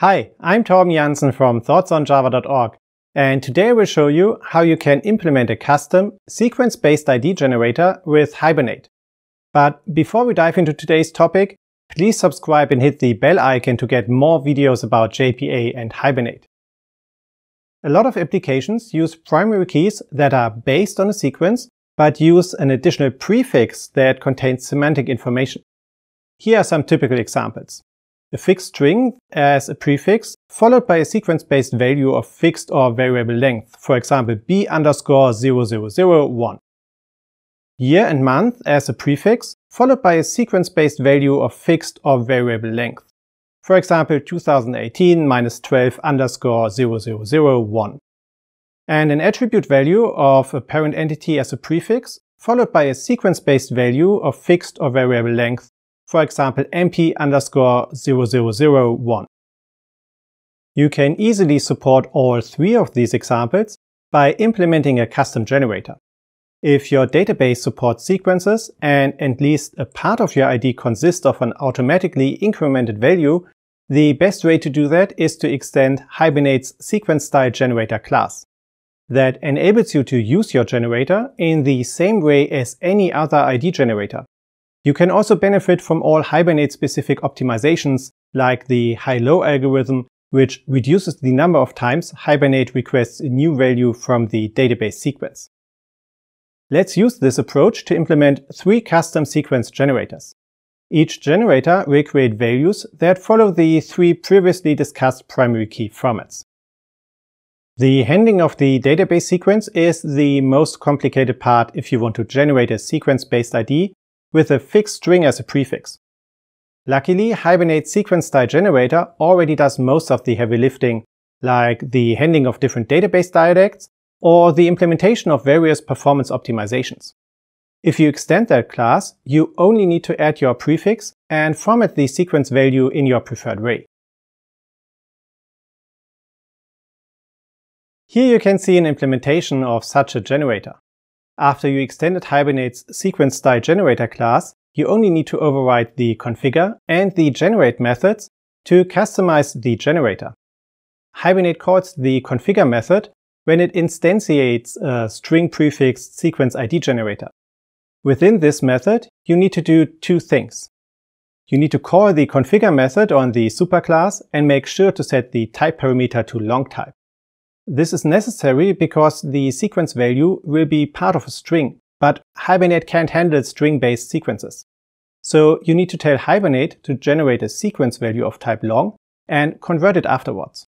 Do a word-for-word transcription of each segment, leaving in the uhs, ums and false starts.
Hi, I'm Thorben Janssen from thoughts on java dot org, and today we'll show you how you can implement a custom sequence-based I D generator with Hibernate. But before we dive into today's topic, please subscribe and hit the bell icon to get more videos about J P A and Hibernate. A lot of applications use primary keys that are based on a sequence, but use an additional prefix that contains semantic information. Here are some typical examples. A fixed string as a prefix, followed by a sequence-based value of fixed or variable length, for example b underscore zero zero zero one. Year and month as a prefix, followed by a sequence-based value of fixed or variable length, for example two thousand eighteen minus twelve underscore zero zero zero one. And an attribute value of a parent entity as a prefix, followed by a sequence-based value of fixed or variable length, for example M P underscore zero zero zero one. You can easily support all three of these examples by implementing a custom generator. If your database supports sequences and at least a part of your I D consists of an automatically incremented value, the best way to do that is to extend Hibernate's SequenceStyleGenerator class. That enables you to use your generator in the same way as any other I D generator. You can also benefit from all Hibernate-specific optimizations like the Hi-Low algorithm, which reduces the number of times Hibernate requests a new value from the database sequence. Let's use this approach to implement three custom sequence generators. Each generator will create values that follow the three previously discussed primary key formats. The handling of the database sequence is the most complicated part if you want to generate a sequence-based I D with a fixed string as a prefix. Luckily, Hibernate's SequenceStyleGenerator already does most of the heavy lifting, like the handling of different database dialects or the implementation of various performance optimizations. If you extend that class, you only need to add your prefix and format the sequence value in your preferred way. Here you can see an implementation of such a generator. After you extended Hibernate's SequenceStyleGenerator class, you only need to override the configure and the generate methods to customize the generator. Hibernate calls the configure method when it instantiates a string prefixed sequence I D generator. Within this method, you need to do two things. You need to call the configure method on the superclass and make sure to set the type parameter to long-type. This is necessary because the sequence value will be part of a string, but Hibernate can't handle string-based sequences. So you need to tell Hibernate to generate a sequence value of type long and convert it afterwards.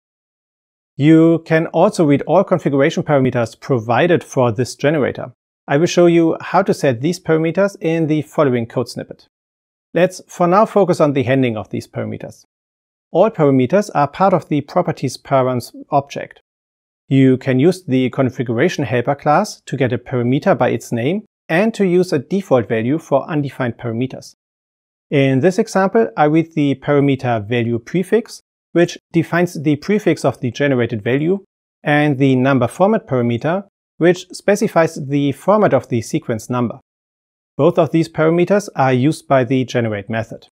You can also read all configuration parameters provided for this generator. I will show you how to set these parameters in the following code snippet. Let's for now focus on the handling of these parameters. All parameters are part of the properties params object. You can use the ConfigurationHelper class to get a parameter by its name and to use a default value for undefined parameters. In this example, I read the parameter value prefix, which defines the prefix of the generated value, and the number format parameter, which specifies the format of the sequence number. Both of these parameters are used by the generate method.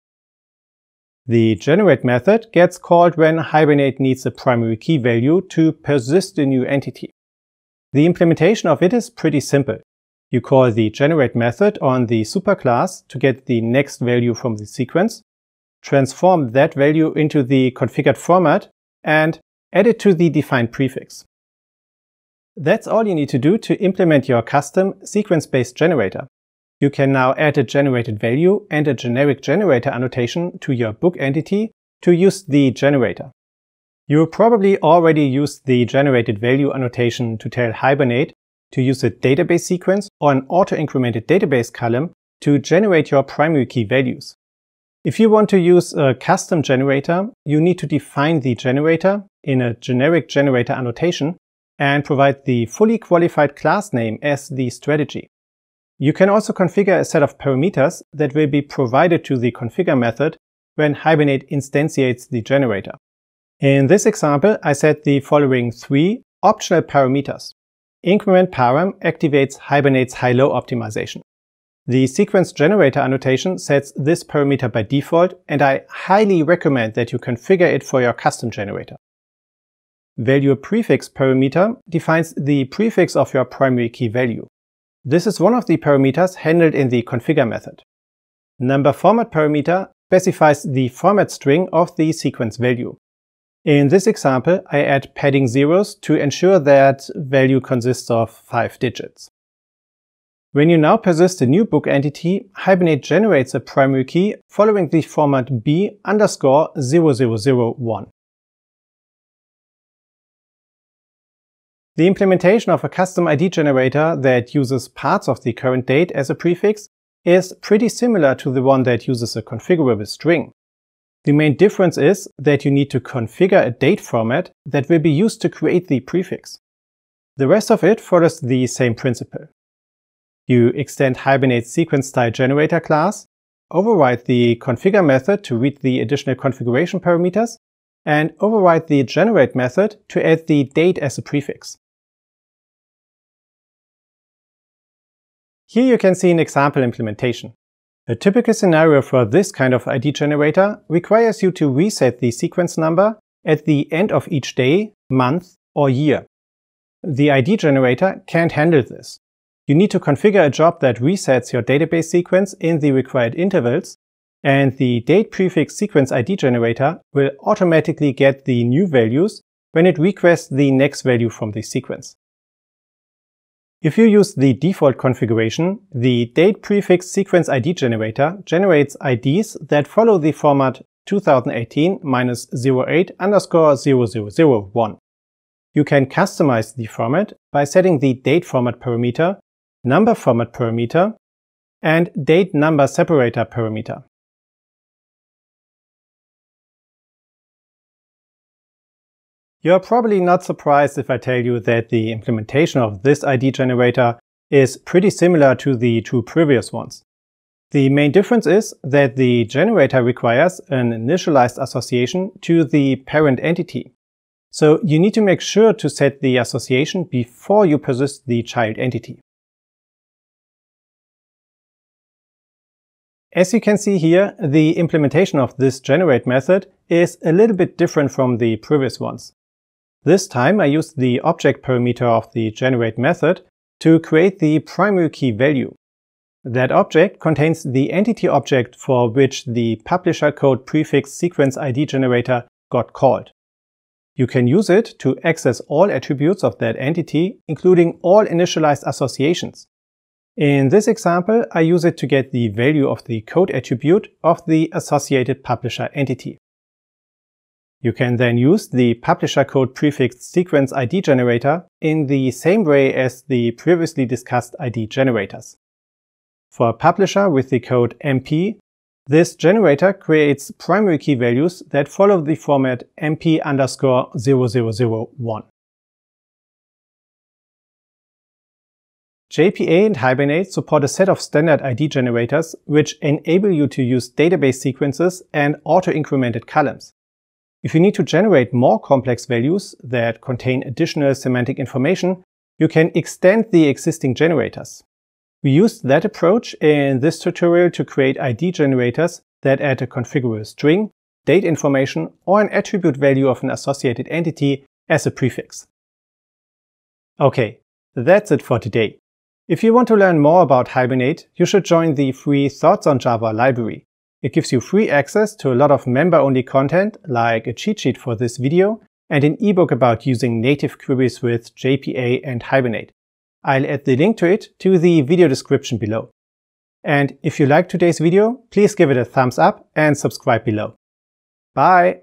The generate method gets called when Hibernate needs a primary key value to persist a new entity. The implementation of it is pretty simple. You call the generate method on the superclass to get the next value from the sequence, transform that value into the configured format, and add it to the defined prefix. That's all you need to do to implement your custom sequence-based generator. You can now add a generated value and a generic generator annotation to your book entity to use the generator. You probably already used the generated value annotation to tell Hibernate to use a database sequence or an auto-incremented database column to generate your primary key values. If you want to use a custom generator, you need to define the generator in a generic generator annotation and provide the fully qualified class name as the strategy. You can also configure a set of parameters that will be provided to the configure method when Hibernate instantiates the generator. In this example, I set the following three optional parameters. Increment param activates Hibernate's Hi-Low optimization. The sequence generator annotation sets this parameter by default, and I highly recommend that you configure it for your custom generator. Value prefix parameter defines the prefix of your primary key value. This is one of the parameters handled in the configure method. Number format parameter specifies the format string of the sequence value. In this example, I add padding zeros to ensure that value consists of five digits. When you now persist a new book entity, Hibernate generates a primary key following the format B underscore zero zero zero one. The implementation of a custom I D generator that uses parts of the current date as a prefix is pretty similar to the one that uses a configurable string. The main difference is that you need to configure a date format that will be used to create the prefix. The rest of it follows the same principle. You extend Hibernate's SequenceStyleGenerator class, override the configure method to read the additional configuration parameters, and override the generate method to add the date as a prefix. Here you can see an example implementation. A typical scenario for this kind of I D generator requires you to reset the sequence number at the end of each day, month, or year. The I D generator can't handle this. You need to configure a job that resets your database sequence in the required intervals, and the DatePrefixSequenceId generator will automatically get the new values when it requests the next value from the sequence. If you use the default configuration, the DatePrefixSequenceId generator generates I Ds that follow the format two thousand eighteen dash zero eight underscore zero zero zero one. You can customize the format by setting the date format parameter, number format parameter, and date number separator parameter. You are probably not surprised if I tell you that the implementation of this I D generator is pretty similar to the two previous ones. The main difference is that the generator requires an initialized association to the parent entity. So you need to make sure to set the association before you persist the child entity. As you can see here, the implementation of this generate method is a little bit different from the previous ones. This time I used the object parameter of the generate method to create the primary key value. That object contains the entity object for which the publisher code prefix sequence I D generator got called. You can use it to access all attributes of that entity, including all initialized associations. In this example, I use it to get the value of the code attribute of the associated publisher entity. You can then use the publisher code prefix sequence I D generator in the same way as the previously discussed I D generators. For a publisher with the code M P, this generator creates primary key values that follow the format M P underscore zero zero zero one. J P A and Hibernate support a set of standard I D generators which enable you to use database sequences and auto-incremented columns. If you need to generate more complex values that contain additional semantic information, you can extend the existing generators. We used that approach in this tutorial to create I D generators that add a configurable string, date information, or an attribute value of an associated entity as a prefix. Okay, that's it for today. If you want to learn more about Hibernate, you should join the free Thoughts on Java library. It gives you free access to a lot of member-only content, like a cheat sheet for this video, and an ebook about using native queries with J P A and Hibernate. I'll add the link to it to the video description below. And if you liked today's video, please give it a thumbs up and subscribe below. Bye!